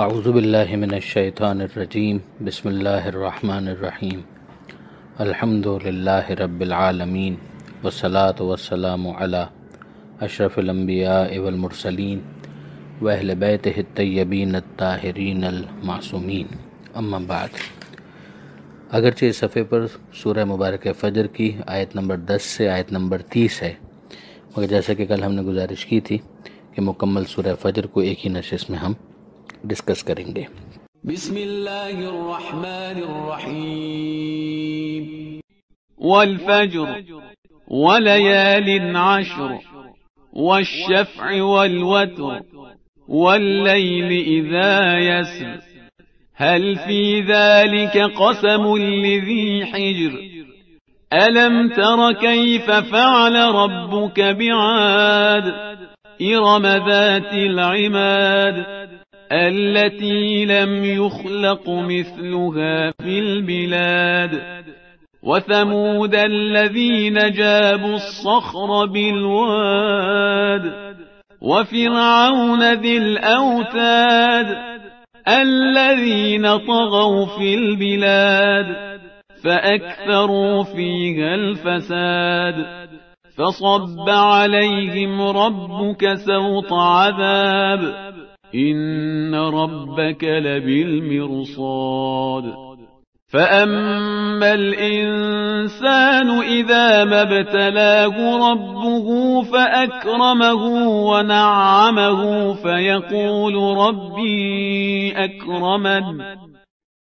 अऊज़ुबिल्लाहि मिनश्शैतानिर्रजीम बिस्मिल्लाहिर्रहमानिर्रहीम अल्हम्दुलिल्लाहि रब्बिल आलमीन वस्सलातु वस्सलामु अला अशरफिल अंबिया वल मुरसलीन व अहले बैतिहि अत्तय्यबीन अत्ताहिरीन अल मासूमीन। अम्मा बाद, अगरचे इस सफ़े पर सूरह मुबारक फ़जर की आयत नंबर 10 से आयत नंबर 30 है, मगर जैसा कि कल हमने गुजारिश की थी कि मुकम्मल सूरह फ़जर को एक ही नशिश में हम डिस्कस करेंगे। बिस्मिल्लाहिर्रहमानिर्रहीम वल फज्र वलयालिन आश्र वश्शफ्'i वल वत्र वल्लैल इज़ा यसर हल फी ज़ालिक क़सम लिज़ी हिज्र अलम तर कैफ फ़अल रब्बुक बिआद इरम ज़ातिल इमाद التي لم يخلق مثلها في البلاد وثمود الذين جابوا الصخر بالواد وفرعون ذي الأوتاد الذين طغوا في البلاد فأكثروا فيها الفساد فصب عليهم ربك سوط عذاب إن ربك لبالمرصاد فأما الإنسان إذا ما ابتلاه ربه فأكرمه ونعمه فيقول ربي أكرمن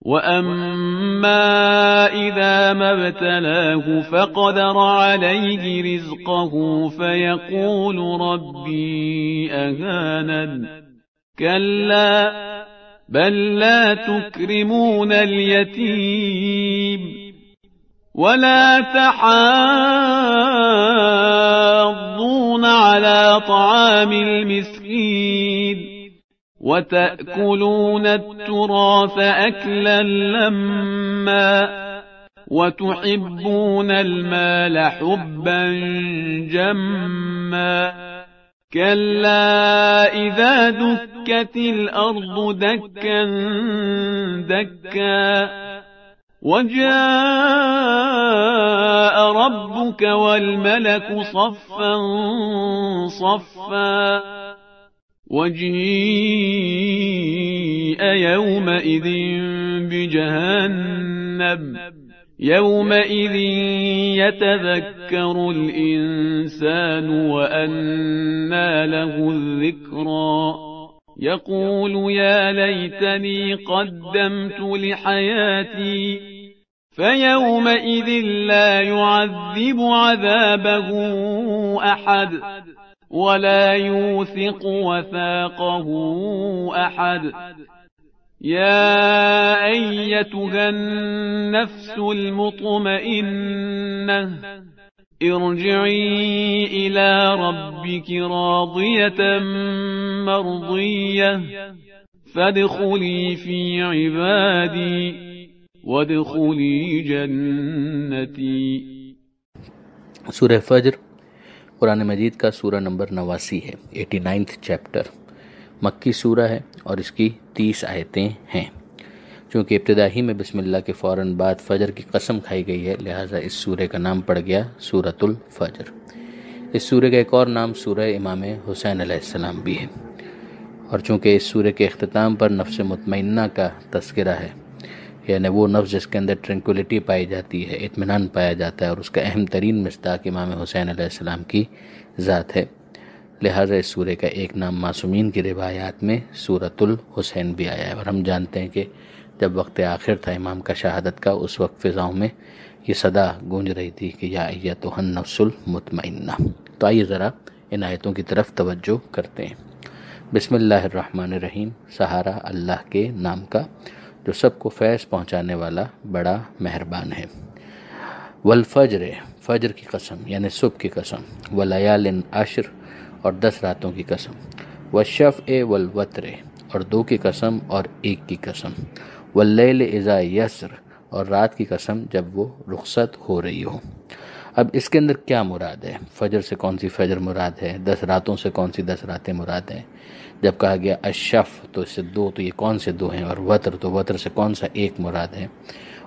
وأما إذا ما ابتلاه فقدر عليه رزقه فيقول ربي أهانن كلا بل لا تكرمون اليتيم ولا تحاضون على طعام المسكين وتأكلون التراث أكلا لما وتحبون المال حبا جما كلا إذا دكت الأرض دكا دكا وجاء ربك والملك صفا صفا وجيء يومئذ بجهنم يومئذ يتذكر الإنسان وأنى له الذكرى يقول يا ليتني قدمت لحياتي فيومئذ لا يعذب عذابه أحد ولا يوثق وثاقه أحد يا أيتها النفس المطمئنة ارجعي إلى ربك راضية مرضية فادخلي في عبادي وادخلي جنتي। सूरह फज्र कुरान मजीद का सूरह नंबर 89 है, 89th चैप्टर। मक्की सूरह है और इसकी 30 आयतें हैं। चूँकि इब्तिदाई में बिस्मिल्लाह के फ़ौरन बाद फ़जर की कसम खाई गई है, लिहाजा इस सूरह का नाम पड़ गया सूरतुल फ़जर। इस सूरह का एक और नाम सूरह इमाम हुसैन अलैहिस्सलाम भी है। और चूँकि इस सूरह के अख्तिताम पर नफ्स मुतमइन्ना का तस्करा है, यानी वो नफ्स जिसके अंदर ट्रैंक्विलिटी पाई जाती है, इत्मीनान पाया जाता है, और उसका अहम तरीन मिस्ताक इमाम हुसैन अलैहिस्सलाम की ज़ात है, लिहाजा इस सूरह का एक नाम मासूमीन की रिवायात में सूरतुल हुसैन भी आया है। और हम जानते हैं कि जब वक्त आखिर था इमाम का शहादत का, उस वक्त फ़िज़ाओं में ये सदा गूंज रही थी कि या अय्यतुहन नफ्सुल मुतमइन्ना। तो आइए ज़रा इन आयतों की तरफ तवज्जो करते हैं। बिस्मिल्लाहिर्रहमानिर्रहीम, सहारा अल्लाह के नाम का जो सबको फैज़ पहुँचाने वाला बड़ा मेहरबान है। वल फज्र, फ़जर की कसम यानि सुबह की कसम। व लयालिन आश्र, और 10 रातों की कसम। वश्शफ़्ए वल्वत्रे, और 2 की कसम और 1 की कसम। वल्लैल इज़ा यसर, और रात की कसम जब वो रुखसत हो रही हो। अब इसके अंदर क्या मुराद है? फ़जर से कौन सी फ़जर मुराद है? 10 रातों से कौन सी 10 रातें मुराद हैं? जब कहा गया अशफ़ तो इससे दो, तो ये कौन से दो हैं, और वतर तो वतर से कौन सा एक मुराद है,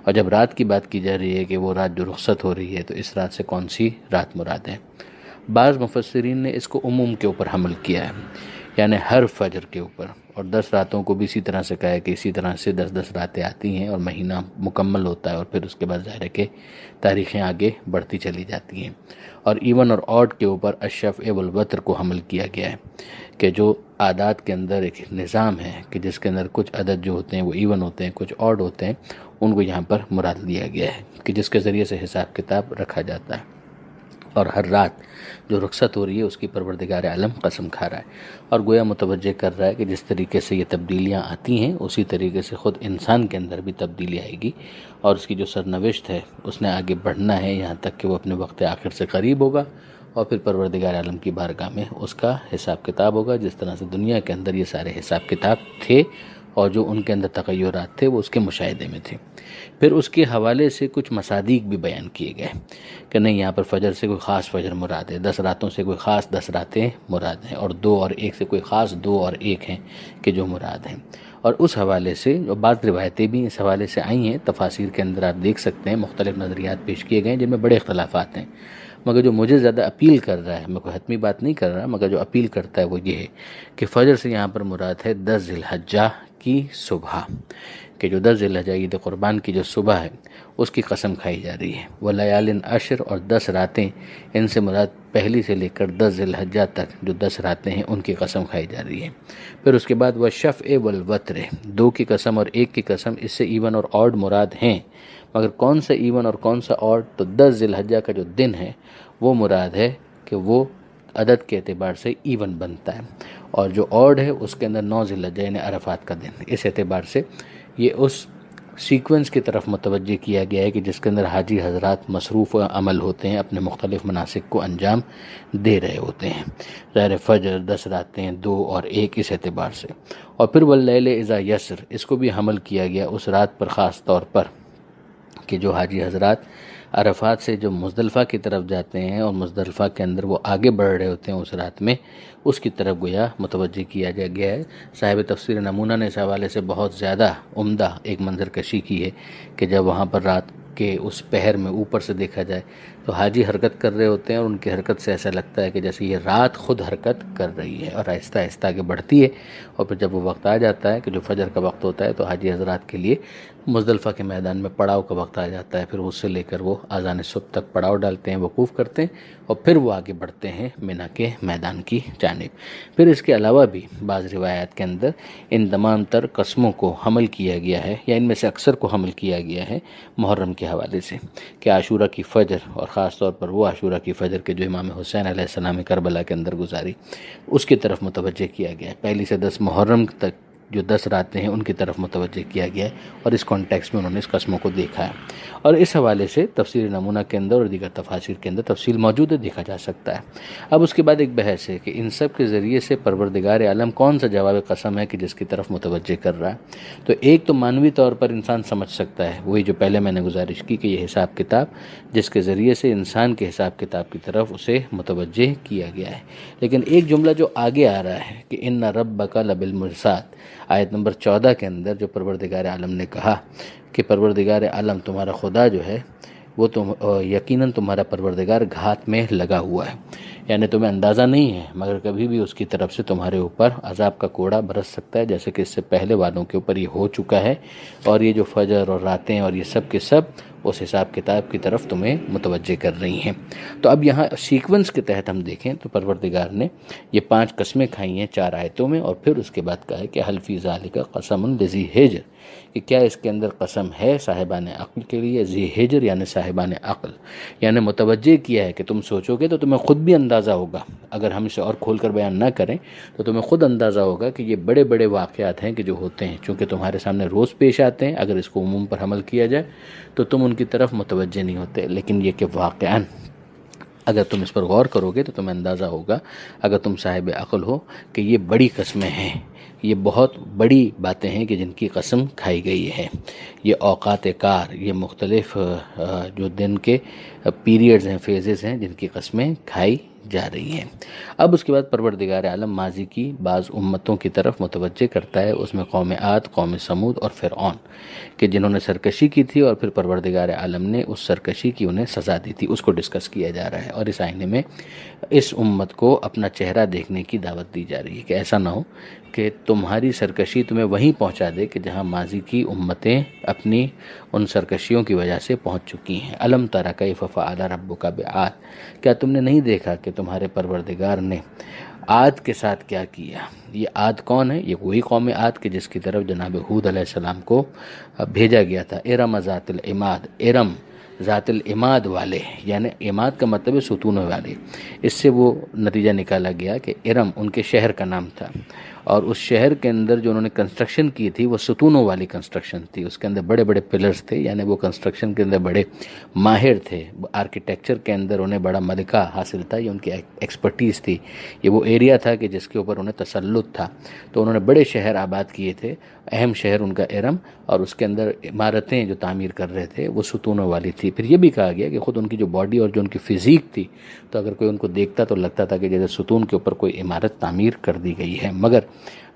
और जब रात की बात की जा रही है कि वो रात जो रुखसत हो रही है तो इस रात से कौन सी रात मुराद है। बाज़ मुफस्सिरीन ने इसको उमूम के ऊपर हमल किया है, यानी हर फजर के ऊपर, और 10 रातों को भी इसी तरह से कहा है कि इसी तरह से 10-10 रातें आती हैं और महीना मुकम्मल होता है, और फिर उसके बाद ज़ाहिर है कि तारीखें आगे बढ़ती चली जाती हैं। और इवन और ऑड के ऊपर अशफ़ वल वतर को हमल किया गया है कि जो आदात के अंदर एक निज़ाम है कि जिसके अंदर कुछ अदद जो होते हैं वो इवन होते हैं, कुछ ऑड होते हैं, उनको यहाँ पर मुराद लिया गया है कि जिसके ज़रिए से हिसाब किताब रखा जाता है। और हर रात जो रुखसत हो रही है उसकी परवरदिगार आलम कसम खा रहा है और गोया मुतवज्जे कर रहा है कि जिस तरीके से ये तब्दीलियाँ आती हैं उसी तरीके से ख़ुद इंसान के अंदर भी तब्दीली आएगी और उसकी जो सरनविश्त है उसने आगे बढ़ना है, यहाँ तक कि वो अपने वक्त आखिर से करीब होगा और फिर परवरदिगार आलम की बारगाह में उसका हिसाब किताब होगा। जिस तरह से दुनिया के अंदर ये सारे हिसाब किताब थे और जो उनके अंदर तग़य्युरात थे वो उसके मुशाहिदे में थे। फिर उसके हवाले से कुछ मसादीक भी बयान किए गए कि नहीं, यहाँ पर फ़जर से कोई ख़ास फ़जर मुराद है, 10 रातों से कोई ख़ास 10 रातें मुराद हैं, और 2 और 1 से कोई ख़ास 2 और 1 हैं कि जो मुराद हैं। और उस हवाले से बाज़ रिवायतें भी इस हवाले से आई हैं, तफासिर के अंदर आप देख सकते हैं मुख्तलिफ़ नज़रियात पेश किए गए हैं जिनमें बड़े इख्तलाफात हैं। मगर जो मुझे ज़्यादा अपील कर रहा है, मैं कोई हतमी बात नहीं कर रहा, मगर जो अपील करता है वो ये है कि फ़जर से यहाँ पर मुराद है 10 ज़िलहज्जा की सुबह, कि जो 10 ज़िलहज्जा ईद क़ुरबान की जो सुबह है उसकी कसम खाई जा रही है। व लयालिन अशर और 10 रातें, इनसे मुराद पहली से लेकर 10 ज़िलहज्जा तक जो 10 रातें हैं उनकी कसम खाई जा रही है। फिर उसके बाद वह शफ़े वल वतरे, 2 की कसम और 1 की कसम, इससे ईवन और ऑड मुराद हैं, मगर कौन सा ईवन और कौन सा ऑड, तो 10 ज़िलहज्जा का जो दिन है वो मुराद है कि वो अदद के अतबार से ईवन बनता है, और जो ऑड है उसके अंदर 9 ज़िलहज्जा यानी अरफात का दिन। इस एतबार से ये उस सीक्वेंस की तरफ मुतवज्जे किया गया है कि जिसके अंदर हाजी हजरात मसरूफ़ अमल होते हैं, अपने मुख्तलिफ़ मनासिक को अंजाम दे रहे होते हैं। ज़ाहिर फ़जर, 10 रातें, 2 और 1 इस एतबार से। और फिर वल्लैल इज़ा यसर, इसको भी हमल किया गया उस रात पर ख़ास तौर पर कि जो हाजी हजरात अरफात से जो मुज़दलिफ़ा की तरफ जाते हैं और मुज़दलिफ़ा के अंदर वो आगे बढ़ रहे होते हैं उस रात में, उसकी तरफ गोया मुतवज्जे किया गया है। साहिब तफसीर नमूना ने इस हवाले से बहुत ज़्यादा उम्दा एक मंजर कशी की है कि जब वहाँ पर रात के उस पहर में ऊपर से देखा जाए तो हाजी हरकत कर रहे होते हैं और उनकी हरकत से ऐसा लगता है कि जैसे ये रात खुद हरकत कर रही है और आहिस्ता आहिस्ता आगे बढ़ती है। और फिर जब वो वक्त आ जाता है कि जो फजर का वक्त होता है तो हाजी हजरात के लिए मुज़दलिफ़ा के मैदान में पड़ाव का वक्त आ जाता है, फिर उससे लेकर वो आज़ान सुबह तक पड़ाव डालते हैं, वकूफ़ करते हैं और फिर वो आगे बढ़ते हैं मिना के मैदान की जानिब। फिर इसके अलावा भी बाज़ रिवायात के अंदर इन तमाम तर कस्मों को हमल किया गया है या इनमें से अक्सर को हमल किया गया है मुहर्रम के हवाले से कि आशूरा की फ़जर, और ख़ास तौर पर वो आशूरा की फ़जर के जो इमाम हुसैन अलैहिस्सलाम करबला के अंदर गुजारी, उसकी तरफ मुतवज्जे किया गया है। पहली से 10 मुहर्रम तक जो 10 रातें हैं उनकी तरफ मुतवज्जे किया गया है और इस कॉन्टेक्स्ट में उन्होंने इस कस्मों को देखा है। और इस हवाले से तफसीर नमूना के अंदर और दीगर तफासिर के अंदर तफसील मौजूद है, देखा जा सकता है। अब उसके बाद एक बहस है कि इन सब के ज़रिए से परवरदिगार आलम कौन सा जवाब कसम है कि जिसकी तरफ मुतवज्जे कर रहा है। तो एक तो मानवी तौर पर इंसान समझ सकता है, वही जो पहले मैंने गुजारिश की कि यह हिसाब किताब जिसके ज़रिए से इंसान के हिसाब किताब की तरफ उसे मुतवज्जे किया गया है। लेकिन एक जुमला जो आगे आ रहा है कि इन्ना रब्बका लबिल मुरसाद, आयत नंबर 14 के अंदर जो परवरदिगार आलम ने कहा कि परवरदिगार आलम तुम्हारा खुदा जो है वो यकीनन तुम्हारा परवरदिगार घात में लगा हुआ है, यानी तुम्हें अंदाज़ा नहीं है मगर कभी भी उसकी तरफ से तुम्हारे ऊपर अजाब का कोड़ा बरस सकता है, जैसे कि इससे पहले वालों के ऊपर ये हो चुका है। और ये जो फजर और रातें और ये सब के सब उस हिसाब किताब की तरफ तुम्हें मुतवज्जे कर रही हैं। तो अब यहाँ सीक्वेंस के तहत हम देखें तो परवरदिगार ने ये 5 कस्में खाई हैं 4 आयतों में, और फिर उसके बाद कहा है कि हल फी ज़ालिका कसमुन लिज़ी हिज्र, कि क्या इसके अंदर कसम है साहिबान अक्ल के लिए, ज़ी हिज्र यानी साहिबान अक्ल, यानी मुतवज्जे किया है कि तुम सोचोगे तो तुम्हें ख़ुद भी अंदाज़ा होगा, अगर हम इसे और खोल कर बयान ना करें तो तुम्हें ख़ुद अंदाज़ा होगा कि ये बड़े बड़े वाक़यात हैं कि जो होते हैं, चूँकि तुम्हारे सामने रोज़ पेश आते हैं। अगर इसको उमूम पर हमल किया जाए तो तुम की तरफ मुतवज्जे नहीं होते, लेकिन ये कि वाक़यान अगर तुम इस पर गौर करोगे तो तुम्हें अंदाज़ा होगा, अगर तुम साहिब अक़ल हो, कि ये बड़ी कस्में हैं, ये बहुत बड़ी बातें हैं कि जिनकी कसम खाई गई है। ये औक़ात कार, ये मुख्तलिफ़ जो दिन के पीरियड्स हैं, फेजेस हैं, जिनकी कस्में खाई जा रही है। अब उसके बाद परवरदिगार आलम माजी की बाज़ उम्मतों की तरफ मुतवज्जे करता है, उसमें कौम आद, कौम समूद और फ़िरऔन के जिन्होंने सरकशी की थी, और फिर परवरदिगार आलम ने उस सरकशी की उन्हें सज़ा दी थी, उसको डिस्कस किया जा रहा है। और इस आईने में इस उम्मत को अपना चेहरा देखने की दावत दी जा रही है कि ऐसा ना हो कि तुम्हारी सरकशी तुम्हें वहीं पहुंचा दे कि जहां माजी की उम्मतें अपनी उन सरकशियों की वजह से पहुंच चुकी हैं। अलम तरा कैफ़ फ़अल रब्बुका बिआद, क्या तुमने नहीं देखा कि तुम्हारे परवरदिगार ने आद के साथ क्या किया। ये आद कौन है? ये वही कौम आद के जिसकी तरफ जनाब हूद अलैहिस्सलाम को भेजा गया था। इरम ज़ातिल इमाद, इरम ज़ातिल इमाद वाले, यानी इमाद का मतलब है सुतून वाले। इससे वो नतीजा निकाला गया कि इरम उनके शहर का नाम था, और उस शहर के अंदर जो उन्होंने कंस्ट्रक्शन की थी वो सुतूनों वाली कंस्ट्रक्शन थी। उसके अंदर बड़े बड़े पिलर्स थे, यानी वो कंस्ट्रक्शन के अंदर बड़े माहिर थे, आर्किटेक्चर के अंदर उन्हें बड़ा मलिका हासिल था, ये उनकी एक्सपर्टीज़ थी। ये वो एरिया था कि जिसके ऊपर उन्हें तसल्लुत था, तो उन्होंने बड़े शहर आबाद किए थे, अहम शहर उनका इरम, और उसके अंदर इमारतें जो तामीर कर रहे थे वो सुतूनों वाली थी। फिर ये भी कहा गया कि ख़ुद उनकी जो बॉडी और जो उनकी फ़िज़ीक थी, तो अगर कोई उनको देखता तो लगता था कि जैसे सुतून के ऊपर कोई इमारत तामीर कर दी गई है। मगर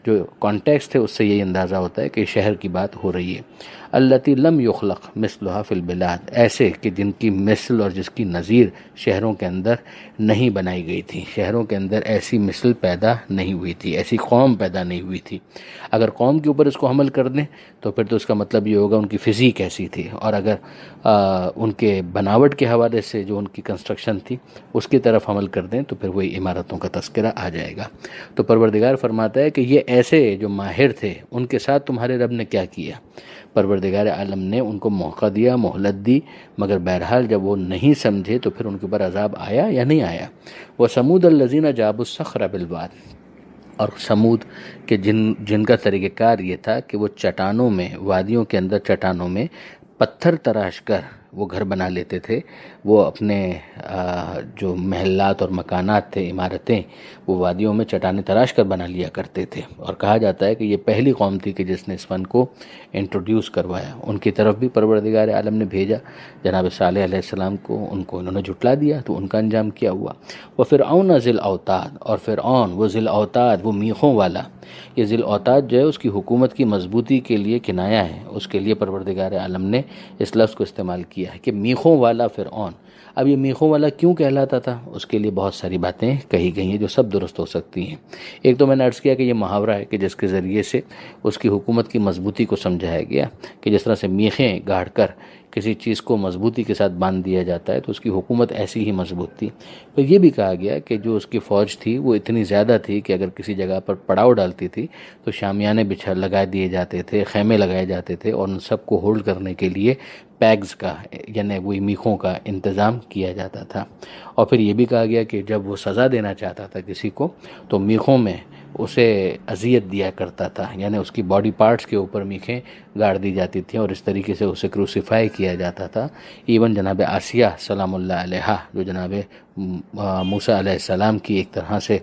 जो कॉन्टेक्स्ट है उससे यही अंदाज़ा होता है कि शहर की बात हो रही है। अल्लती लम युखलक मिस्लुहा फिल बिलाद, ऐसे कि जिनकी मिसल और जिसकी नज़ीर शहरों के अंदर नहीं बनाई गई थी, शहरों के अंदर ऐसी मिसल पैदा नहीं हुई थी, ऐसी कौम पैदा नहीं हुई थी। अगर कौम के ऊपर इसको हमल कर दें तो फिर तो उसका मतलब ये होगा उनकी फ़िज़ीक ऐसी थी, और अगर उनके बनावट के हवाले से जो उनकी कंस्ट्रक्शन थी उसकी तरफ हमल कर दें तो फिर वही इमारतों का तस्करा आ जाएगा। तो परवरदिगार फरमाता है कि ये ऐसे जो माहिर थे उनके साथ तुम्हारे रब ने क्या किया। परवरदिगार आलम ने उनको मौका दिया, मोहलत दी, मगर बहरहाल जब वो नहीं समझे तो फिर उनके ऊपर अजाब आया या नहीं आया। वह समूद अल्लज़ीना जाबुस्सखरा बिलवाद, और समूद के जिनका तरीक़ेकार ये था कि वो चट्टानों में, वादियों के अंदर चट्टानों में पत्थर तराश कर वो घर बना लेते थे। वो अपने जो महल्लात और मकानात थे, इमारतें, वो वादियों में चट्टानें तराश कर बना लिया करते थे। और कहा जाता है कि ये पहली कौम थी कि जिसने इस फ़न को इंट्रोड्यूस करवाया। उनकी तरफ भी परवरदिगार आलम ने भेजा जनाब सालेह अलैहिस्सलाम को, उनको इन्होंने झुटला दिया तो उनका अंजाम क्या हुआ। वह फ़िरऔन ज़िल औताद, और फ़िरऔन वो ज़िल औताद, वो मीखों वाला। ये ज़िल औताद जो है उसकी हुकूमत की मजबूती के लिए किनाया है, उसके लिए परवरदिगार आलम ने इस लफ्ज़ को इस्तेमाल किया है कि मीखों वाला फ़िरऔन। अब ये मीखों वाला क्यों कहलाता था उसके लिए बहुत सारी बातें कही गई हैं जो सब दुरुस्त हो सकती हैं। एक तो मैंने अर्ज़ किया कि ये मुहावरा है कि जिसके ज़रिए से उसकी हुकूमत की मजबूती को समझाया गया, कि जिस तरह से मीखें गाड़ कर किसी चीज़ को मजबूती के साथ बांध दिया जाता है तो उसकी हुकूमत ऐसी ही मजबूत थी। पर यह भी कहा गया कि जो उसकी फ़ौज थी वो इतनी ज़्यादा थी कि अगर किसी जगह पर पड़ाव डालती थी तो शामियाने बिछा लगा दिए जाते थे, खेमे लगाए जाते थे, और उन सबको होल्ड करने के लिए पैग्स का, यानी वही मीखों का इंतज़ाम किया जाता था। और फिर ये भी कहा गया कि जब वो सज़ा देना चाहता था किसी को तो मीखों में उसे अजियत दिया करता था, यानी उसकी बॉडी पार्ट्स के ऊपर मीखें गाड़ दी जाती थी और इस तरीके से उसे क्रूसीफाई किया जाता था। इवन जनाब आसिया सलामुल्लाह अलैहा, जो जनाब मूसा अलैहिस्सलाम की एक तरह से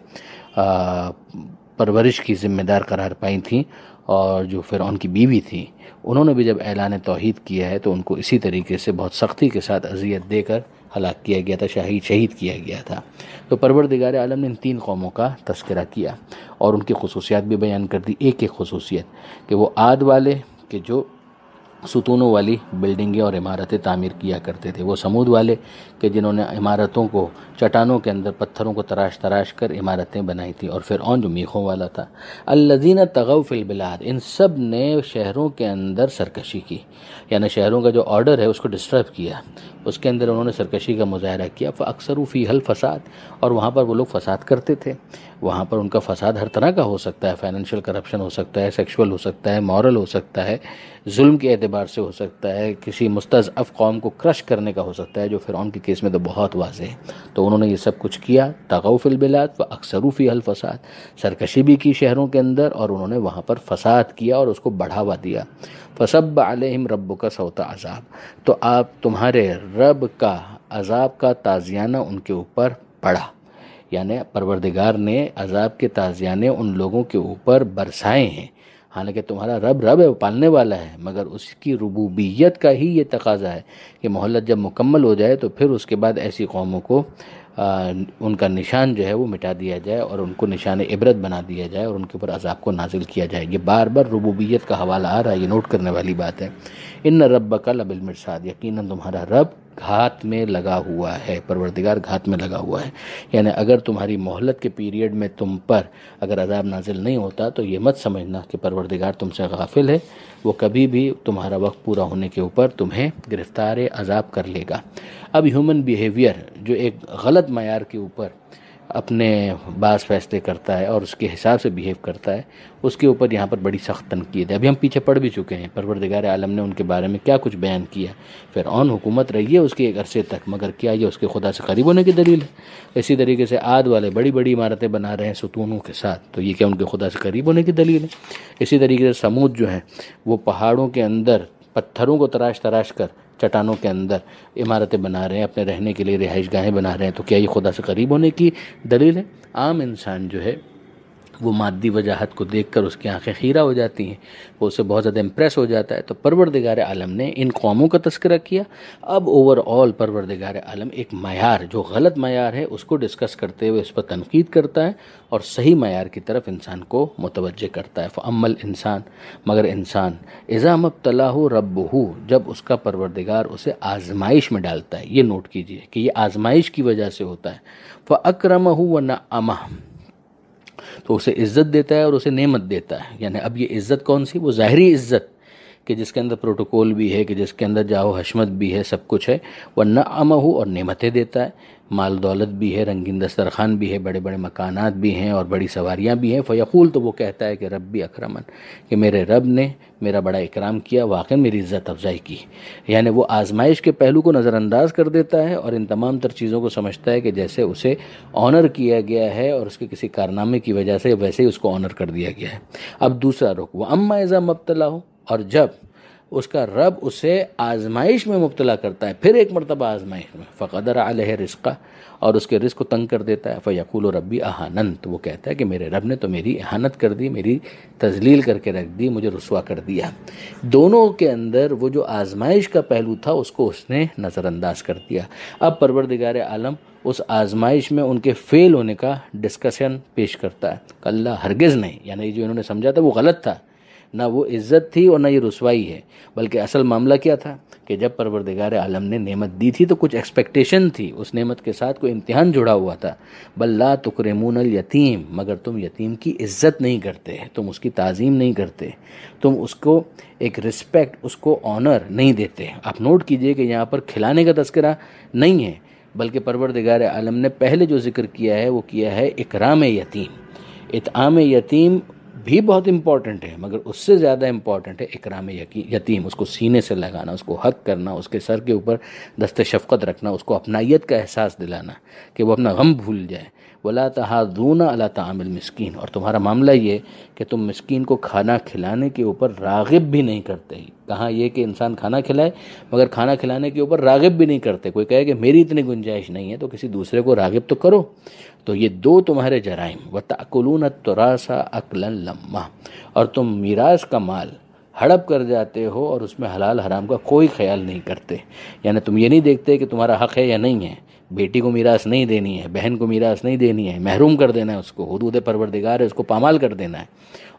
परवरिश की ज़िम्मेदार करार पाई थी, और जो फ़िरऔन की बीवी थी, उन्होंने भी जब ऐलान तौहीद किया है तो उनको इसी तरीके से बहुत सख्ती के साथ अजियत देकर हलाक किया गया था, शहीद किया गया था। तो परवरदिगार आलम ने इन तीन कौमों का तस्करा किया और उनकी खसूसियात भी बयान कर दी। एक एक खसूसियत कि वो आद वाले के जो सुतूनों वाली बिल्डिंगें और इमारतें तामीर किया करते थे, वो समूद वाले के जिन्होंने इमारतों को चट्टानों के अंदर पत्थरों को तराश कर इमारतें बनाई थी, और फ़िरऔन जो मीखों वाला था। अल्लज़ीना तगौ फ़िल बिलाद, इन सब ने शहरों के अंदर सरकशी की, यानी शहरों का जो ऑर्डर है उसको डिस्टर्ब किया, उसके अंदर उन्होंने सरकशी का मुजाहरा किया। फ़अक्सरू फ़ीहल फ़साद, और वहाँ पर वो लोग फ़साद करते थे। वहाँ पर उनका फ़साद हर तरह का हो सकता है, फाइनेंशियल करप्शन हो सकता है, सेक्शुअल हो सकता है, मॉरल हो सकता है, जुल्म के एतबार से हो सकता है, किसी मुस्तज़अफ़ कौम को क्रश करने का हो सकता है, जो फ़िरऔन के केस में तो बहुत वाज़ेह है। तो उन्होंने ये सब कुछ किया। तगौ फ़िल बिलाद फ़अक्सरू फ़ीहल फ़साद, सरकशी भी की शहरों के अंदर और उन्होंने वहाँ पर फ़साद किया और उसको बढ़ावा दिया। फ़सब्ब अलैहिम रब्बुका सौता अज़ाब, तो आप तुम्हारे रब का अज़ाब का ताज़ियाना उनके ऊपर पड़ा, यानी परवरदिगार ने अज़ाब के ताज़ियाने उन लोगों के ऊपर बरसाए हैं। हालांकि तुम्हारा रब है, पालने वाला है, मगर उसकी रुबूबियत का ही ये तकाज़ा है कि मोहलत जब मुकम्मल हो जाए तो फिर उसके बाद ऐसी कौमों को उनका निशान जो है वो मिटा दिया जाए और उनको निशान इबरत बना दिया जाए और उनके ऊपर अजाब को नाजिल किया जाए। ये बार बार रुबूबियत का हवाला आ रहा है, ये नोट करने वाली बात है। इन्ना रब्बका लबिल मिर्साद, यकीनन तुम्हारा रब घात में लगा हुआ है, परवरदिगार घात में लगा हुआ है। यानी अगर तुम्हारी मोहलत के पीरियड में तुम पर अगर अजाब नाजिल नहीं होता तो ये मत समझना कि परवरदिगार तुमसे गाफिल है, वो कभी भी तुम्हारा वक्त पूरा होने के ऊपर तुम्हें गिरफ्तार अजाब कर लेगा। अब ह्यूमन बिहेवियर जो एक गलत मयार के ऊपर अपने बास फैसले करता है और उसके हिसाब से बिहेव करता है, उसके ऊपर यहाँ पर बड़ी सख्त तनकीद है। अभी हम पीछे पढ़ भी चुके हैं परवरदिगार आलम ने उनके बारे में क्या कुछ बयान किया। फिरौन हुकूमत रही है उसके एक अरसे तक, मगर क्या ये उसके खुदा से करीब होने की दलील है? इसी तरीके से आद वाले बड़ी बड़ी इमारतें बना रहे हैं सुतूनों के साथ, तो ये क्या उनके खुदा से करीब होने की दलील है? इसी तरीके से समूद जो हैं वो पहाड़ों के अंदर पत्थरों को तराश तराश कर चट्टानों के अंदर इमारतें बना रहे हैं, अपने रहने के लिए रिहाइश गाहें बना रहे हैं, तो क्या ये खुदा से करीब होने की दलील है? आम इंसान जो है वो मादी वजाहत को देखकर उसकी आंखें खीरा हो जाती हैं, वो उससे बहुत ज़्यादा इम्प्रेस हो जाता है। तो परवरदिगार आलम ने इन कौमों का तस्करा किया। अब ओवरऑल परवरदिगार आलम एक मयार जो गलत मयार है उसको डिस्कस करते हुए उस पर तनकीद करता है और सही मयार की तरफ इंसान को मुतवज्जे करता है। फ़अम्मल इंसान, मगर इंसान इज़ा मब्तलाहु रब्बुहु, जब उसका परवरदिगार उसे आजमाइश में डालता है, ये नोट कीजिए कि ये आजमाइश की वजह से होता है। फ़अक्रमहु व नअमह, तो उसे इज़्ज़त देता है और उसे नेमत देता है। यानी अब ये इज़्ज़त कौन सी? वो ज़ाहरी इज़्ज़त कि जिसके अंदर प्रोटोकॉल भी है, कि जिसके अंदर जाओ हशमत भी है, सब कुछ है। वह नअमहु, और नेमतें देता है, माल दौलत भी है, रंगीन दस्तरखान भी है, बड़े बड़े मकानात भी हैं और बड़ी सवारियाँ भी हैं। फ़यक़ूल, तो वो कहता है कि रब्बी अकरमन, कि मेरे रब ने मेरा बड़ा इकराम किया, वाक़ई मेरी इज़्ज़त अफजाई की। यानी वो आजमाइश के पहलू को नज़रअंदाज कर देता है और इन तमाम तर चीज़ों को समझता है कि जैसे उसे ऑनर किया गया है और उसके किसी कारनामे की वजह से वैसे ही उसको ऑनर कर दिया गया है। अब दूसरा रुख, वह अम्मा इज़ा मब्तलाहु, और जब उसका रब उसे आजमाइश में मुब्तला करता है, फिर एक मरतबा आजमाइश में, फ़क़दर अलैहि रिज़्क़ा, और उसके रिज़्क़ को तंग कर देता है। फ़यक़ूलु रब्बी अहानन, तो वो कहता है कि मेरे रब ने तो मेरी इहानत कर दी, मेरी तज़लील करके रख दी, मुझे रुसवा कर दिया। दोनों के अंदर वो जो आजमाइश का पहलू था उसको उसने नज़रअंदाज कर दिया। अब परवरदिगार आलम उस आजमाइश में उनके फ़ेल होने का डिस्कशन पेश करता है। कल्ला, हरगिज़ नहीं, यानी जो इन्होंने समझा था वो गलत था, ना वो इज़्ज़त थी और ना ये रुसवाई है, बल्कि असल मामला क्या था कि जब परवरदिगार आलम ने नेमत दी थी तो कुछ एक्सपेक्टेशन थी, उस नेमत के साथ कोई इम्तिहान जुड़ा हुआ था। बल्ला तुकरेमून अल यतीम, मगर तुम यतीम की इज़्ज़त नहीं करते, तुम उसकी ताज़ीम नहीं करते, तुम उसको एक रिस्पेक्ट, उसको ऑनर नहीं देते। आप नोट कीजिए कि यहाँ पर खिलाने का तस्करा नहीं है, बल्कि परवरदिगार आलम ने पहले जो ज़िक्र किया है वो किया है इकराम यतीम। इतआम यतीम भी बहुत इम्पॉर्टेंट है, मगर उससे ज़्यादा इम्पॉर्टेंट है इकराम यतीम, उसको सीने से लगाना, उसको हक करना, उसके सर के ऊपर दस्ते शफ़क़त रखना, उसको अपनायत का एहसास दिलाना कि वो अपना गम भूल जाए। वला तहादूना अला तामिल मिस्कीन, और तुम्हारा मामला ये कि तुम मिस्कीन को खाना खिलाने के ऊपर राग़िब भी नहीं करते। कहाँ ये कि इंसान खाना खिलाए, मगर खाना खिलाने के ऊपर राग़िब भी नहीं करते। कोई कहे कि मेरी इतनी गुंजाइश नहीं है तो किसी दूसरे को राग़िब तो करो। तो ये दो तुम्हारे जराइम। व ताकुलून तुरासा अकलन लम्मा, और तुम मीरास का माल हड़प कर जाते हो और उसमें हलाल हराम का कोई ख्याल नहीं करते। यानी तुम ये नहीं देखते कि तुम्हारा हक़ है या नहीं है। बेटी को मीरास नहीं देनी है, बहन को मीरास नहीं देनी है, महरूम कर देना है उसको, हुदूद परवरदिगार है उसको पामाल कर देना है,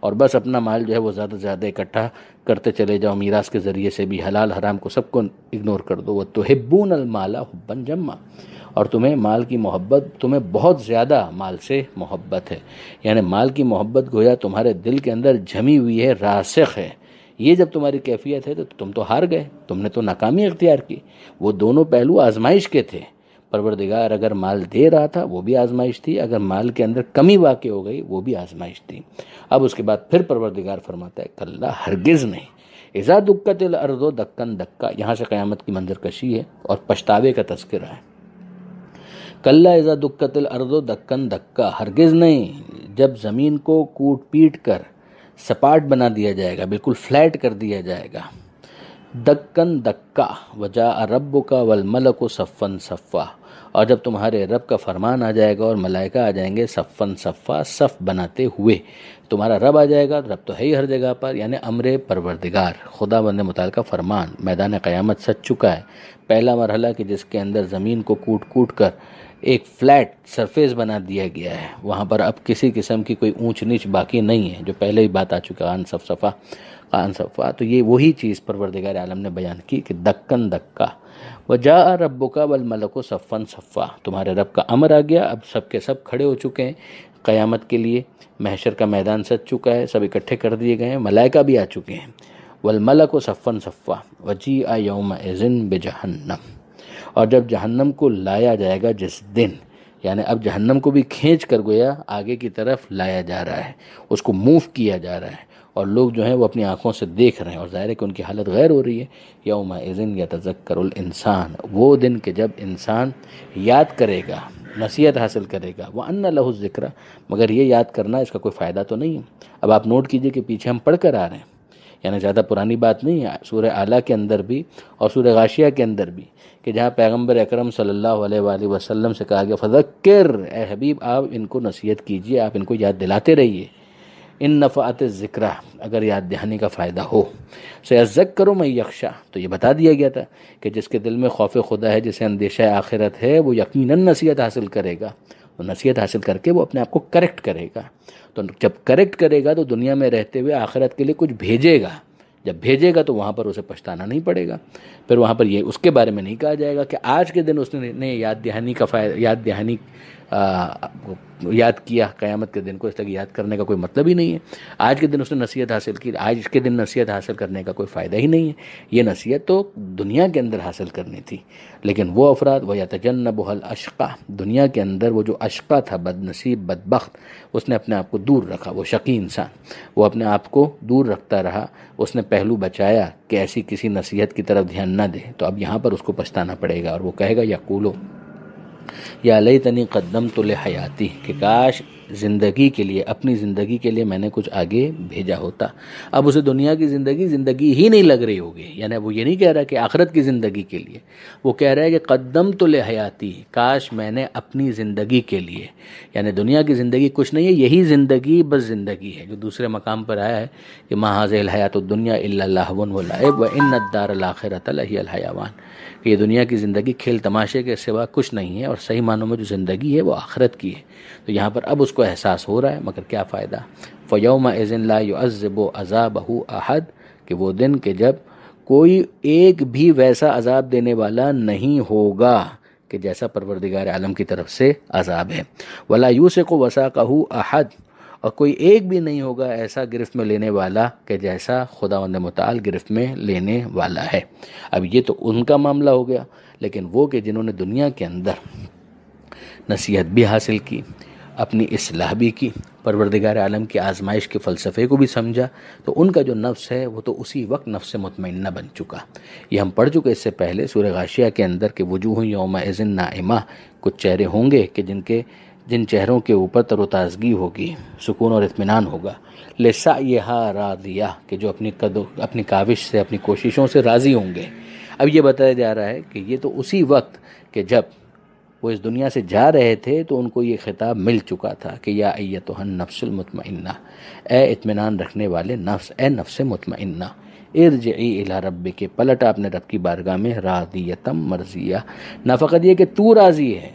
और बस अपना माल जो है वो ज़्यादा से ज़्यादा इकट्ठा करते चले जाओ मीरास के ज़रिए से भी, हलाल हराम को सबको इग्नोर कर दो। वह तुहिब्बून अल माला हुब्बन जम्मा, और तुम्हें माल की मोहब्बत, तुम्हें बहुत ज़्यादा माल से मोहब्बत है। यानी माल की मोहब्बत गोया तुम्हारे दिल के अंदर जमी हुई है, रासिख है। ये जब तुम्हारी कैफियत है तो तुम तो हार गए, तुमने तो नाकामी इख्तियार की। वो दोनों पहलू आजमाइश के थे। परवरदिगार अगर माल दे रहा था वो भी आजमाइश थी, अगर माल के अंदर कमी वाक़ हो गई वो भी आजमाइश थी। अब उसके बाद फिर परवरदिगार फरमाता है कल्ला, हरगिज़ नहीं। इज़ा दुक्कतिल अर्ज़ो दक्कन दक्का, यहाँ से क़यामत की मंजर कशी है और पछतावे का तस्करा है। कल्ला इज़ा दुक्कतिल अर्ज़ो दक्कन दक्का, हरगिज़ नहीं, जब ज़मीन को कूट पीट कर सपाट बना दिया जाएगा, बिल्कुल फ्लैट कर दिया जाएगा। दक्कन दक्का, वजा रब्बुका वल मलकु सफ़न सफ़ा, और जब तुम्हारे रब का फरमान आ जाएगा और मलाइका आ जाएंगे सफ़न सफ़ा, सफ़ बनाते हुए तुम्हारा रब आ जाएगा। रब तो है ही हर जगह पर, यानी अमरे परवरदिगार, खुदा बंदे मुतालका फरमान मैदान क़यामत सच चुका है। पहला मरहला कि जिसके अंदर ज़मीन को कूट कूट कर एक फ्लैट सरफेस बना दिया गया है, वहाँ पर अब किसी किस्म की कोई ऊंच नीच बाकी नहीं है, जो पहले ही बात आ चुका है कान सफ़ा। तो ये वही चीज़ परवरदिगार आलम ने बयान की कि दक्कन दक्का वजा रब्बुका वल मलको सफ़न सफ़ा, तुम्हारे रब का अमर आ गया, अब सब के सब खड़े हो चुके हैं क़यामत के लिए, महशर का मैदान सज चुका है, सब इकट्ठे कर दिए गए हैं, मलाइका भी आ चुके हैं। वल मलको सफ़न सफ़ा वजी आ यौम एज़िन बेजहन्नम, और जब जहन्नम को लाया जाएगा जिस दिन, यानी अब जहन्नम को भी खींच कर गोया आगे की तरफ लाया जा रहा है, उसको मूव किया जा रहा है, और लोग जो हैं वो अपनी आंखों से देख रहे हैं, और ज़ाहिर है कि उनकी हालत गैर हो रही है। यौमा इज़िन यतज़क्करुल इंसान, वो दिन के जब इंसान याद करेगा, नसीहत हासिल करेगा। व अन्ना लहु ज़िक्रा, मगर ये याद करना इसका कोई फ़ायदा तो नहीं है। अब आप नोट कीजिए कि पीछे हम पढ़ कर आ रहे हैं, यानी ज़्यादा पुरानी बात नहीं है, सूरह आला के अंदर भी और सूरह गाशिया के अंदर भी, कि जहाँ पैगंबर अकरम सल्लल्लाहु अलैहि वसल्लम से कहा गया फ़ज़क्किर ए हबीब, आप इनको नसीहत कीजिए, आप इनको याद दिलाते रहिए, इन नफ़ात ज़िक्रा, अगर याद दहानी का फ़ायदा हो। सयज़्ज़क्करु मैं यख्शा, तो ये बता दिया गया था कि जिसके दिल में खौफ खुदा है, जिसे अंदेशा आखिरत है, वो यकीनन नसीहत हासिल करेगा, तो नसीहत हासिल करके वो अपने आप को करेक्ट करेगा। तो जब करेक्ट करेगा तो दुनिया में रहते हुए आखिरत के लिए कुछ भेजेगा, जब भेजेगा तो वहाँ पर उसे पछताना नहीं पड़ेगा। फिर वहाँ पर ये उसके बारे में नहीं कहा जाएगा कि आज के दिन उसने याद दहानी का फ़ायदा, याद दहानी याद किया, क़यामत के दिन को इसलिए याद करने का कोई मतलब ही नहीं है, आज के दिन उसने नसीहत हासिल की, आज के दिन नसीहत हासिल करने का कोई फ़ायदा ही नहीं है। ये नसीहत तो दुनिया के अंदर हासिल करनी थी, लेकिन वो अफराद वह यतजन्नबुल अशक़ा, दुनिया के अंदर वो जो अशक़ा था, बदनसीब बदबख्त, उसने अपने आप को दूर रखा, वो शकी इंसान वो अपने आप को दूर रखता रहा, उसने पहलू बचाया कि ऐसी किसी नसीहत की तरफ ध्यान न दे, तो अब यहाँ पर उसको पछताना पड़ेगा, और वो कहेगा यक़ूलु या लैतनी क़द्दमतु ले हयाती, कि काश ज़िंदगी के लिए, अपनी ज़िंदगी के लिए मैंने कुछ आगे भेजा होता। अब उसे दुनिया की ज़िंदगी ही नहीं लग रही होगी, यानी वो ये नहीं कह रहा कि आखिरत की ज़िंदगी के लिए, वो कह रहा है कि क़द्दमतु ले हयाती, काश मैंने अपनी ज़िंदगी के लिए, यानी दुनिया की ज़िंदगी कुछ नहीं है, यही ज़िंदगी बस ज़िंदगी है। जो दूसरे मकाम पर आया है कि मा हाज़िहिल हयातुद दुनिया इल्ला लहवुन व लइब व इन्नद दारल आखिरत लहियल हयावान, कि ये दुनिया की ज़िंदगी खेल तमाशे के सिवा कुछ नहीं है, और सही मानों में जो ज़िंदगी है वो आखिरत की है। तो यहाँ पर अब को एहसास हो रहा है, मगर क्या फ़ायदा। फ़यौम इज़िन ला युअज़्ज़िबु अज़ाबहु अहद, कि वो दिन के जब कोई एक भी वैसा अज़ाब देने वाला नहीं होगा कि जैसा परवरदिगार आलम की तरफ से अज़ाब है। वला यूसिकु वसाक़हु अहद, और कोई एक भी नहीं होगा ऐसा गिरफ़्त में लेने वाला कि जैसा खुदावंद मुताल गिरफ़्त में लेने वाला है। अब ये तो उनका मामला हो गया, लेकिन वो कि जिन्होंने दुनिया के अंदर नसीहत भी हासिल की, अपनी इसलाह भी की, परवरदिगार आलम की आजमाइश के फ़लसफ़े को भी समझा, तो उनका जो नफ्स है वो तो उसी वक्त नफ्स मुतमइन्ना बन चुका। ये हम पढ़ चुके इससे पहले सूरह गाशिया के अंदर के वजूह यौम इज़िन नाइमा, कुछ चेहरे होंगे कि जिन चेहरों के ऊपर तरोताज़गी होगी, सुकून और इत्मीनान होगा। लिसअयहा राज़िया, कि जो अपनी काविश से, अपनी कोशिशों से राज़ी होंगे। अब ये बताया जा रहा है कि ये तो उसी वक्त कि जब वो इस दुनिया से जा रहे थे तो उनको ये ख़िताब मिल चुका था कि या अय्यतुहन नफ्सुल मुतमइन्ना, ए इत्मीनान रखने वाले नफ्स, ए नफ्स मुतमइन्ना, इरजिई इला रब्बिके, पलटा अपने रब की बारगाह में, रादियतम मर्जिया, ना फ़कत ये कि तू राज़ी है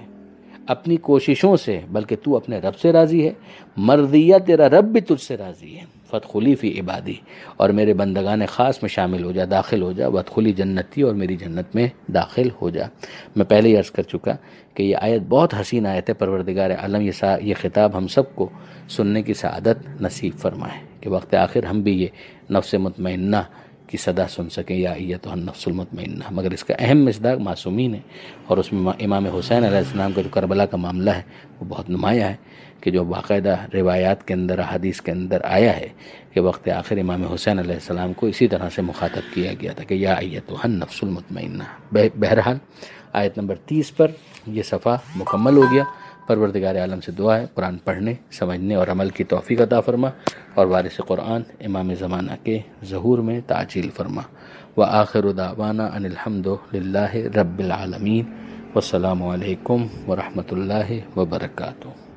अपनी कोशिशों से, बल्कि तू अपने रब से राज़ी है, मर्जिया, तेरा रब भी तुझसे राज़ी है, फदखुली फ़ी इबादी, और मेरे बंदगान ख़ास में शामिल हो जा, दाखिल हो जा, वदखुली जन्नती, और मेरी जन्नत में दाखिल हो जा। मैं पहले ही अर्ज़ कर चुका कि ये आयत बहुत हसीन आयत है, परवरदिगार आलम ये ख़िताब हम सबको सुनने की सआदत नसीब फरमाए, कि वक्त आखिर हम भी ये नफ्स मुतमइन्ना की सदा सुन सकें, या अय्यतुहन नफ्सुल मुतमइन्ना। मगर इसका अहम मिसदाक मासूमीन है, और उसमें इमाम हुसैन अलैहिस्सलाम का जो करबला का मामला है वो बहुत नुमाया है, कि जो बाकायदा रिवायात के अंदर, अहादीस के अंदर आया है कि वक्त आखिर इमाम हुसैन अलैहिस्सलाम को इसी तरह से मुखातब किया गया था कि या अय्यतुहन नफ्सुल मुतमइन्ना। बहरहाल आयत नंबर 30 पर यह सफ़ा मुकम्मल हो गया। परवरदिगार आलम से दुआ है कुरान पढ़ने, समझने और अमल की तौफ़ीक़ अता फ़रमा, और वारिस कुरान इमाम ज़माना के ज़हूर में ताजील फ़रमा। व आखिर दावाना अनिल हम्दुलिल्लाहि रब्बिल आलमीन। वस्सलामु अलैकुम वरहमतुल्लाहि वबरकातुहू।